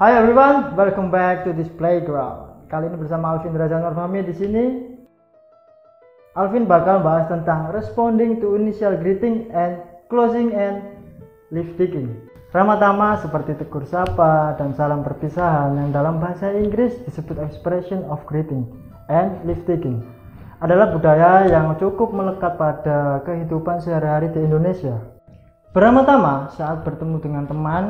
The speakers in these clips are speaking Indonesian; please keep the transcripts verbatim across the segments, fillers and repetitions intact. Hai everyone, welcome back to this playground. Kali ini bersama Alvin Raja Nurfami di sini. Alvin bakal bahas tentang responding to initial greeting and closing and leave taking. Ramatama seperti tegur sapa dan salam perpisahan yang dalam bahasa Inggris disebut expression of greeting and leave taking adalah budaya yang cukup melekat pada kehidupan sehari-hari di Indonesia. Beramatama saat bertemu dengan teman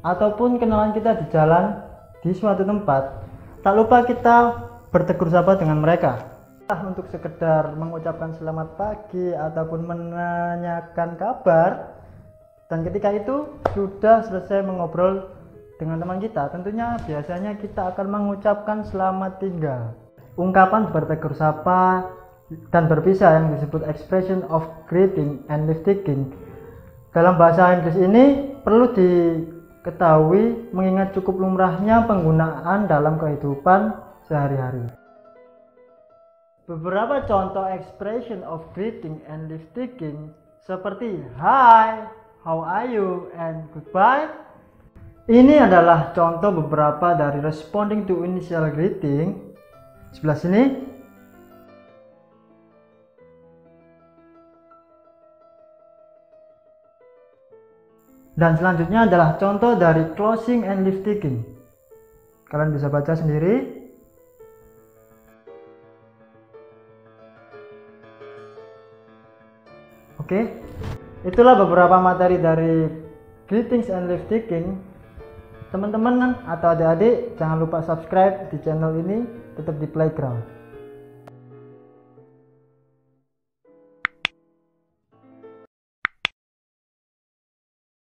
ataupun kenalan kita di jalan di suatu tempat, tak lupa kita bertegur sapa dengan mereka, entah untuk sekedar mengucapkan selamat pagi ataupun menanyakan kabar. Dan ketika itu sudah selesai mengobrol dengan teman kita, tentunya biasanya kita akan mengucapkan selamat tinggal. Ungkapan bertegur sapa dan berpisah yang disebut expression of greeting and leave taking dalam bahasa Inggris ini perlu di ketahui mengingat cukup lumrahnya penggunaan dalam kehidupan sehari-hari. Beberapa contoh expression of greeting and leave taking seperti hi, how are you, and goodbye. Ini adalah contoh beberapa dari responding to initial greeting. Sebelah sini. Dan selanjutnya adalah contoh dari closing and leave taking. Kalian bisa baca sendiri. Oke, itulah beberapa materi dari greetings and leave taking. Teman-teman atau adik-adik, jangan lupa subscribe di channel ini, tetap di Playground.